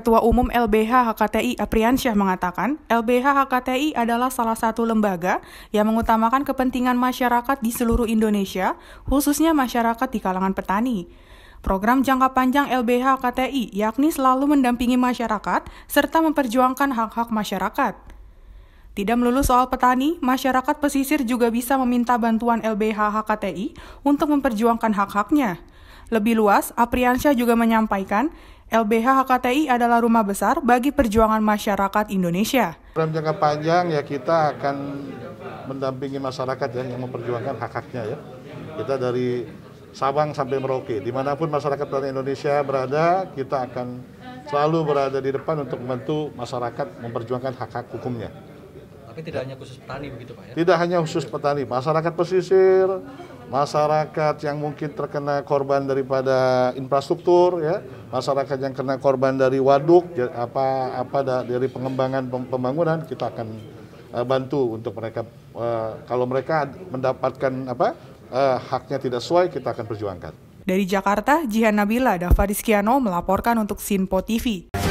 Ketua Umum LBH HKTI Apriansyah mengatakan, LBH HKTI adalah salah satu lembaga yang mengutamakan kepentingan masyarakat di seluruh Indonesia, khususnya masyarakat di kalangan petani. Program jangka panjang LBH HKTI yakni selalu mendampingi masyarakat serta memperjuangkan hak-hak masyarakat. Tidak melulu soal petani, masyarakat pesisir juga bisa meminta bantuan LBH HKTI untuk memperjuangkan hak-haknya. Lebih luas, Apriansyah juga menyampaikan, LBH HKTI adalah rumah besar bagi perjuangan masyarakat Indonesia. Dalam jangka panjang ya kita akan mendampingi masyarakat yang memperjuangkan hak-haknya ya. Kita dari Sabang sampai Merauke, dimanapun masyarakat petani Indonesia berada, kita akan selalu berada di depan untuk membantu masyarakat memperjuangkan hak-hak hukumnya. Tapi tidak hanya khusus petani begitu Pak ya? Tidak hanya khusus petani, masyarakat pesisir, masyarakat yang mungkin terkena korban daripada infrastruktur ya, masyarakat yang kena korban dari waduk dari pengembangan pembangunan, kita akan bantu untuk mereka kalau mereka mendapatkan haknya tidak sesuai, kita akan perjuangkan. Dari Jakarta, Jihan Nabila Dhafadis Kiano melaporkan untuk Sinpo TV.